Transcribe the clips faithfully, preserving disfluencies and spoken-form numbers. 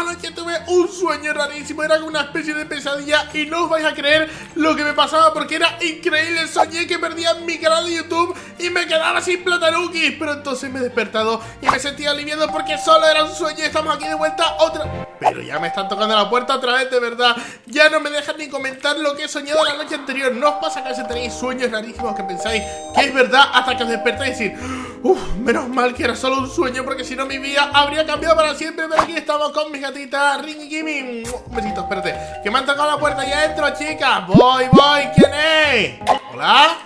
anoche tuve un sueño rarísimo, era una especie de pesadilla y no os vais a creer lo que me pasaba porque era increíble. Soñé que perdía mi canal de YouTube y me quedaba sin Platanunkis, pero entonces me he despertado y me sentía aliviado porque solo era un sueño. Estamos aquí de vuelta otra... Pero ya me están tocando la puerta otra vez, de verdad. Ya no me dejan ni comentar lo que he soñado la noche anterior. No os pasa que a veces tenéis sueños rarísimos que pensáis que es verdad hasta que os despertáis y decís: uff, menos mal que era solo un sueño, porque si no mi vida habría cambiado para siempre. Pero aquí estamos con mis gatitas Ringy Kimmy. Besitos, espérate, que me han tocado la puerta. Ya entro, chicas. Voy, voy, ¿quién es? ¿Hola?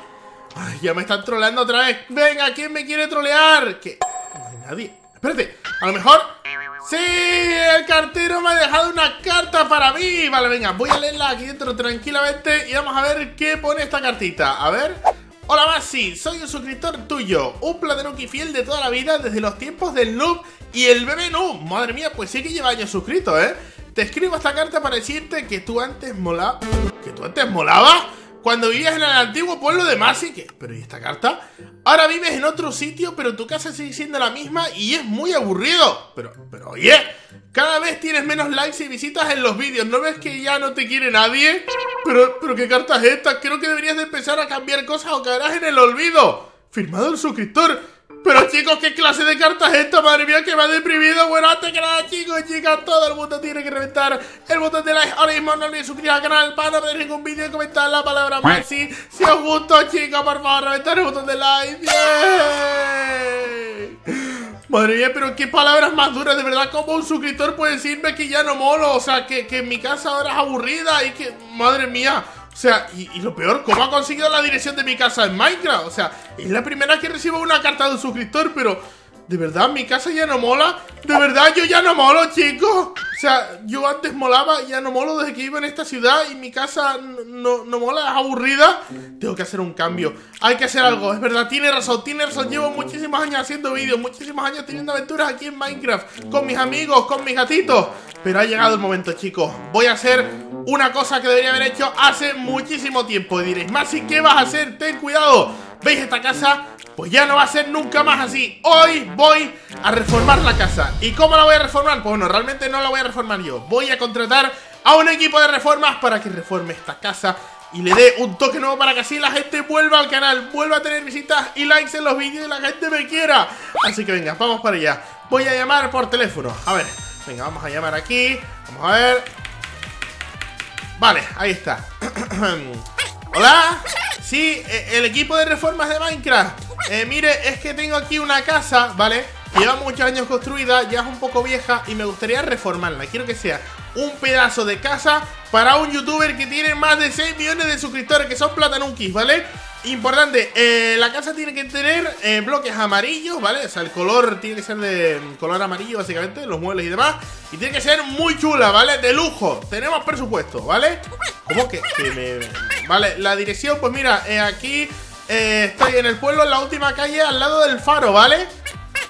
Ay, ya me están troleando otra vez. Venga, ¿quién me quiere trolear? Que no hay nadie. Espérate, a lo mejor... ¡Sí! El cartero me ha dejado una carta para mí. Vale, venga, voy a leerla aquí dentro tranquilamente y vamos a ver qué pone esta cartita. A ver... Hola Masi, soy un suscriptor tuyo, un Platanunkis fiel de toda la vida desde los tiempos del Noob y el bebé Noob. Madre mía, pues sí que lleva años suscrito, ¿eh? Te escribo esta carta para decirte que tú antes molabas... ¿Que tú antes molabas? Cuando vivías en el antiguo pueblo de Masi, que... Pero ¿y esta carta? Ahora vives en otro sitio, pero tu casa sigue siendo la misma y es muy aburrido. Pero, pero oye, cada vez tienes menos likes y visitas en los vídeos. ¿No ves que ya no te quiere nadie? Pero, pero ¿qué carta es esta? Creo que deberías de empezar a cambiar cosas o caerás en el olvido. Firmado el suscriptor. Pero chicos, ¿qué clase de carta es esta? Madre mía, que me ha deprimido. Bueno, antes que nada, chicos y chicas, todo el mundo tiene que reventar el botón de like ahora mismo. No olvides suscribiros al canal para no perder ningún vídeo y comentar la palabra Maxi. Si os gustó, chicos, por favor, reventar el botón de like. ¡Bien! Madre mía, pero qué palabras más duras, de verdad. Como un suscriptor puede decirme que ya no molo, o sea, que, que mi casa ahora es aburrida y que... Madre mía, o sea, y, y lo peor, ¿cómo ha conseguido la dirección de mi casa en Minecraft? O sea, es la primera que recibo una carta de un suscriptor, pero... De verdad, mi casa ya no mola. De verdad, yo ya no molo, chicos. O sea, yo antes molaba, ya no molo desde que vivo en esta ciudad y mi casa no, no mola, es aburrida. Tengo que hacer un cambio. Hay que hacer algo, es verdad, tiene razón, tiene razón. Llevo muchísimos años haciendo vídeos, muchísimos años teniendo aventuras aquí en Minecraft, con mis amigos, con mis gatitos. Pero ha llegado el momento, chicos. Voy a hacer una cosa que debería haber hecho hace muchísimo tiempo. Y diréis: Masi, ¿qué vas a hacer? Ten cuidado. ¿Veis esta casa? Pues ya no va a ser nunca más así. Hoy voy a reformar la casa. ¿Y cómo la voy a reformar? Pues bueno, realmente no la voy a reformar yo. Voy a contratar a un equipo de reformas para que reforme esta casa y le dé un toque nuevo para que así la gente vuelva al canal, vuelva a tener visitas y likes en los vídeos y la gente me quiera. Así que venga, vamos para allá. Voy a llamar por teléfono. A ver, venga, vamos a llamar aquí. Vamos a ver. Vale, ahí está. Hola. Sí, el equipo de reformas de Minecraft. Eh, mire, es que tengo aquí una casa, ¿vale? Que lleva muchos años construida, ya es un poco vieja y me gustaría reformarla. Quiero que sea un pedazo de casa para un youtuber que tiene más de seis millones de suscriptores, que son Platanunkis, ¿vale? Importante, eh, la casa tiene que tener eh, bloques amarillos, ¿vale? O sea, el color tiene que ser de color amarillo, básicamente, los muebles y demás. Y tiene que ser muy chula, ¿vale? De lujo, tenemos presupuesto, ¿vale? ¿Cómo que, que me...? Vale, la dirección, pues mira, eh, aquí... Eh, estoy en el pueblo, en la última calle, al lado del faro, ¿vale?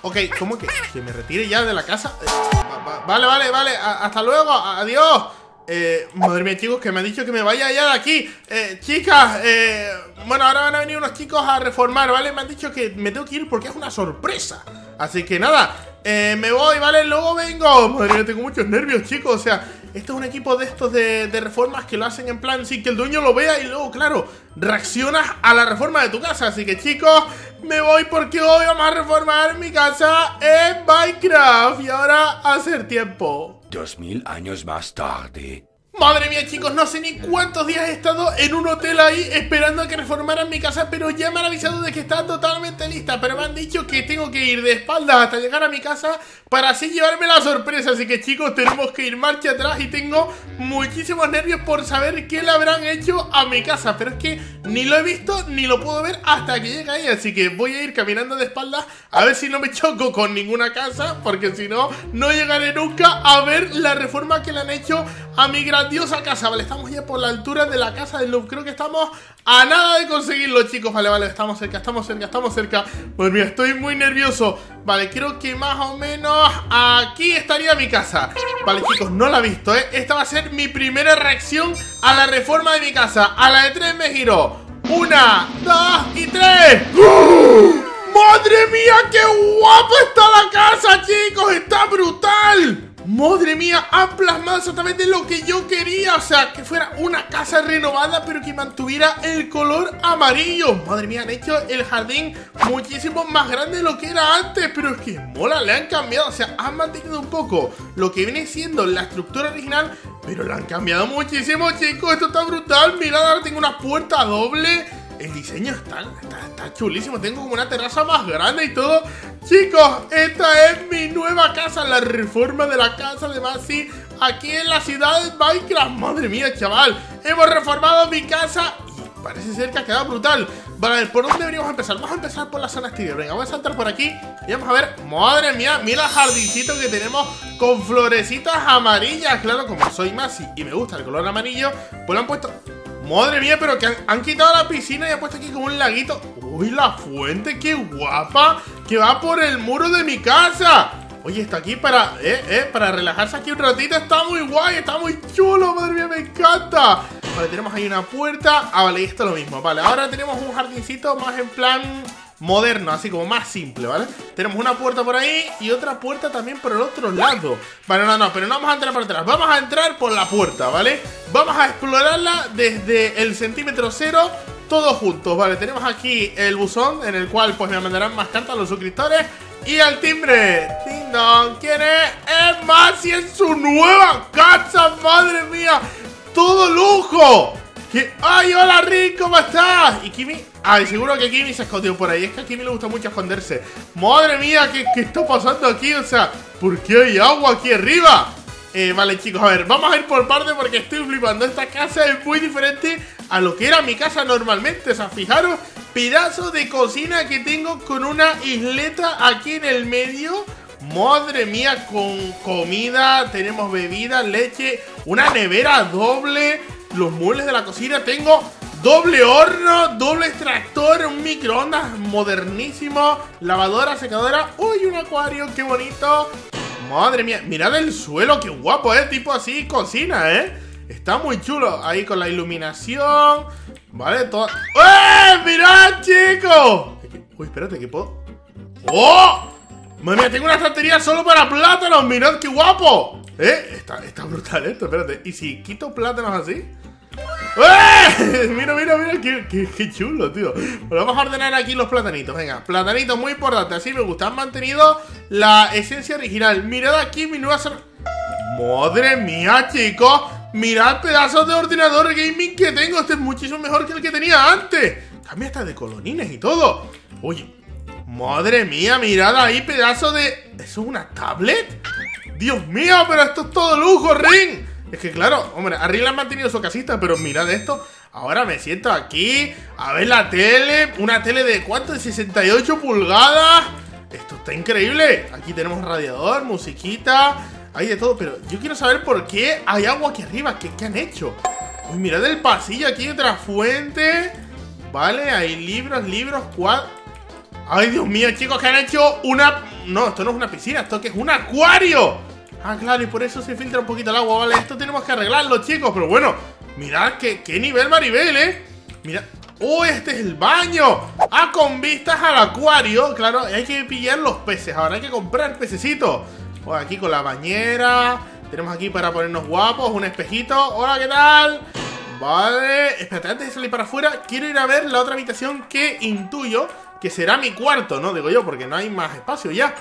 Ok, ¿cómo que? ¿Que me retire ya de la casa? Eh, va, va, vale, vale, vale, a, hasta luego, a, adiós. Eh, madre mía, chicos, que me han dicho que me vaya ya de aquí. Eh, chicas, eh, bueno, ahora van a venir unos chicos a reformar, ¿vale? Me han dicho que me tengo que ir porque es una sorpresa. Así que nada, eh, me voy, ¿vale? Luego vengo. Madre mía, tengo muchos nervios, chicos, o sea... Esto es un equipo de estos de, de reformas que lo hacen en plan sin que el dueño lo vea y luego, claro, reaccionas a la reforma de tu casa. Así que, chicos, me voy porque hoy vamos a reformar mi casa en Minecraft. Y ahora hacer tiempo. Dos mil años más tarde. Madre mía, chicos, no sé ni cuántos días he estado en un hotel ahí esperando a que reformaran mi casa, pero ya me han avisado de que está totalmente lista, pero me han dicho que tengo que ir de espaldas hasta llegar a mi casa para así llevarme la sorpresa. Así que, chicos, tenemos que ir marcha atrás y tengo muchísimos nervios por saber qué le habrán hecho a mi casa, pero es que ni lo he visto ni lo puedo ver hasta que llegue ahí. Así que voy a ir caminando de espaldas a ver si no me choco con ninguna casa, porque si no, no llegaré nunca a ver la reforma que le han hecho a mi gran diosa casa. Vale, estamos ya por la altura de la casa del Loop. Creo que estamos a nada de conseguirlo, chicos. Vale, vale, estamos cerca, estamos cerca, estamos cerca. Pues mira, estoy muy nervioso. Vale, creo que más o menos aquí estaría mi casa. Vale, chicos, no la he visto, ¿eh? Esta va a ser mi primera reacción a la reforma de mi casa. A la de tres me giro. Una, dos y tres. ¡Oh! ¡Madre mía, qué guapa está la casa, chicos! ¡Está brutal! Madre mía, han plasmado exactamente lo que yo quería. O sea, que fuera una casa renovada, pero que mantuviera el color amarillo. Madre mía, han hecho el jardín muchísimo más grande de lo que era antes. Pero es que mola, le han cambiado. O sea, han mantenido un poco lo que viene siendo la estructura original, pero la han cambiado muchísimo, chicos. Esto está brutal. Mirad, ahora tengo una puerta doble. El diseño está, está, está chulísimo. Tengo como una terraza más grande y todo. Chicos, esta es mi nueva casa. La reforma de la casa de Masi aquí en la ciudad de Minecraft. Madre mía, chaval. Hemos reformado mi casa y parece ser que ha quedado brutal. Vale, ¿por dónde deberíamos empezar? Vamos a empezar por la zona exterior. Venga, vamos a saltar por aquí y vamos a ver. Madre mía, mira el jardincito que tenemos con florecitas amarillas. Claro, como soy Masi y me gusta el color amarillo, pues lo han puesto... Madre mía, pero que han, han quitado la piscina y han puesto aquí como un laguito. Uy, la fuente, qué guapa, que va por el muro de mi casa. Oye, está aquí para, eh, eh, para relajarse aquí un ratito. Está muy guay, está muy chulo, madre mía, me encanta. Vale, tenemos ahí una puerta. Ah, vale, y esto es lo mismo. Vale, ahora tenemos un jardincito más en plan... moderno, así como más simple, ¿vale? Tenemos una puerta por ahí y otra puerta también por el otro lado. Vale, no, no, pero no vamos a entrar por atrás. Vamos a entrar por la puerta, ¿vale? Vamos a explorarla desde el centímetro cero, todos juntos, ¿vale? Tenemos aquí el buzón en el cual pues me mandarán más cartas los suscriptores. Y al timbre, ding dong, ¿quién es? Es Masi en su nueva casa, madre mía. ¡Todo lujo! ¿Qué? ¡Ay, hola Rick! ¿Cómo estás? Y Kimi... Ay, seguro que Kimi se escondió por ahí. Es que a Kimi le gusta mucho esconderse. ¡Madre mía! ¿Qué, qué está pasando aquí? O sea, ¿por qué hay agua aquí arriba? Eh, vale, chicos, a ver, vamos a ir por parte porque estoy flipando. Esta casa es muy diferente a lo que era mi casa normalmente. O sea, fijaros, pedazo de cocina que tengo con una isleta aquí en el medio. Madre mía, con comida, tenemos bebida, leche, una nevera doble... Los muebles de la cocina, tengo doble horno, doble extractor, un microondas modernísimo, lavadora, secadora, uy, un acuario, qué bonito. Madre mía, mirad el suelo, qué guapo, eh, tipo así, cocina, eh. Está muy chulo, ahí con la iluminación, vale, todo. ¡Eh! ¡Mirad, chicos! Uy, espérate, ¿qué puedo? ¡Oh! Madre mía, tengo una estantería solo para plátanos, mirad qué guapo. Eh, está, está brutal esto, espérate. ¿Y si quito plátanos así? ¡Eh! Mira, mira, mira, qué, qué, qué chulo, tío. Bueno, vamos a ordenar aquí los platanitos, venga. Platanitos, muy importante, así me gusta. Han mantenido la esencia original. Mirad aquí mi nueva... Madre mía, chicos. Mirad pedazos de ordenador gaming que tengo. Este es muchísimo mejor que el que tenía antes. Cambia hasta de colonines y todo. Oye, madre mía, mirad ahí pedazos de... ¿Eso es una tablet? Dios mío, pero esto es todo lujo, Ring. Es que claro, hombre, a Ring le han mantenido su casita, pero mirad esto. Ahora me siento aquí a ver la tele. Una tele de ¿cuánto? De sesenta y ocho pulgadas. Esto está increíble. Aquí tenemos radiador, musiquita. Hay de todo, pero yo quiero saber por qué hay agua aquí arriba. ¿Qué, qué han hecho? Uy, mirad el pasillo, aquí hay otra fuente. Vale, hay libros, libros, cuadros. Ay, Dios mío, chicos, que han hecho una... No, esto no es una piscina, esto que es un acuario. Ah, claro, y por eso se filtra un poquito el agua, vale. Esto tenemos que arreglarlo, chicos, pero bueno. Mirad que, qué nivel Maribel, eh. Mirad, oh, este es el baño. Ah, con vistas al acuario. Claro, hay que pillar los peces. Ahora hay que comprar pececitos. Oh, aquí con la bañera. Tenemos aquí para ponernos guapos, un espejito. Hola, ¿qué tal? Vale, espérate, antes de salir para afuera quiero ir a ver la otra habitación que intuyo que será mi cuarto, ¿no? Digo yo, porque no hay más espacio ya.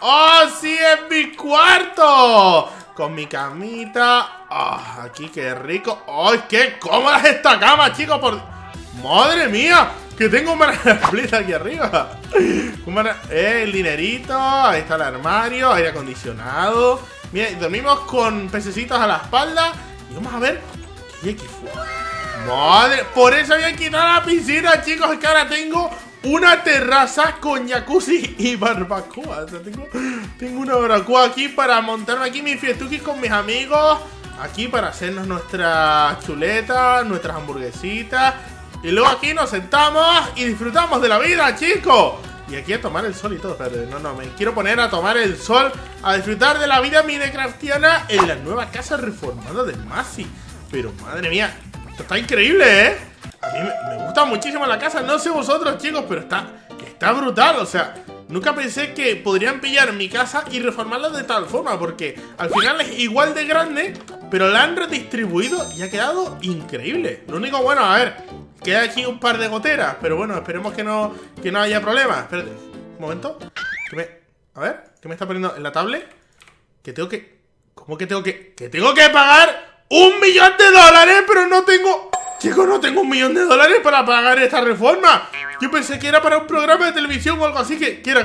¡Oh, sí, es mi cuarto! Con mi camita. ¡Ah, oh, aquí qué rico! ¡Ay, oh, qué cómoda es esta cama, chicos! Por... ¡Madre mía! Que tengo un manaplit aquí arriba. Un man... eh, el dinerito. Ahí está el armario, aire acondicionado. Mira, dormimos con pececitos a la espalda. Y vamos a ver qué hay aquí fuera. ¡Madre! Por eso había quitado la piscina, chicos. Es que ahora tengo... una terraza con jacuzzi y barbacoa. O sea, tengo, tengo una barbacoa aquí para montarme aquí mis fiestuquis con mis amigos. Aquí para hacernos nuestras chuletas, nuestras hamburguesitas. Y luego aquí nos sentamos y disfrutamos de la vida, chicos. Y aquí a tomar el sol y todo. Pero no, no, me quiero poner a tomar el sol, a disfrutar de la vida minecraftiana en la nueva casa reformada de Masi. Pero madre mía, esto está increíble, ¿eh? A mí me gusta muchísimo la casa, no sé vosotros, chicos, pero está, está brutal, o sea, Nunca pensé que podrían pillar mi casa y reformarla de tal forma, porque al final es igual de grande, pero la han redistribuido y ha quedado increíble. Lo único bueno, a ver, queda aquí un par de goteras, pero bueno, esperemos que no, que no haya problemas. Espérate, un momento. Que me, a ver, ¿qué me está poniendo en la tablet? Que tengo que... ¿Cómo que tengo que...? Que tengo que pagar un millón de dólares, pero no tengo... Chicos, no tengo un millón de dólares para pagar esta reforma. Yo pensé que era para un programa de televisión o algo así. Que quiero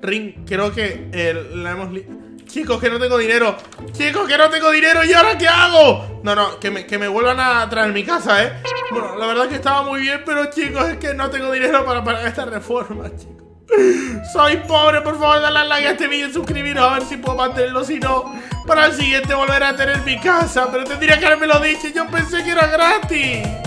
Ring, creo que eh, la hemos li... Chicos, que no tengo dinero. Chicos, que no tengo dinero. ¿Y ahora qué hago? No, no, que me, que me vuelvan a traer mi casa, ¿eh? Bueno, la verdad es que estaba muy bien, pero chicos, es que no tengo dinero para pagar esta reforma, chicos. Soy pobre, por favor, dale like a este vídeo y suscribiros, a ver si puedo mantenerlo. Si no, para el siguiente volver a tener mi casa. Pero tendría que haberme lo dicho, yo pensé que era gratis.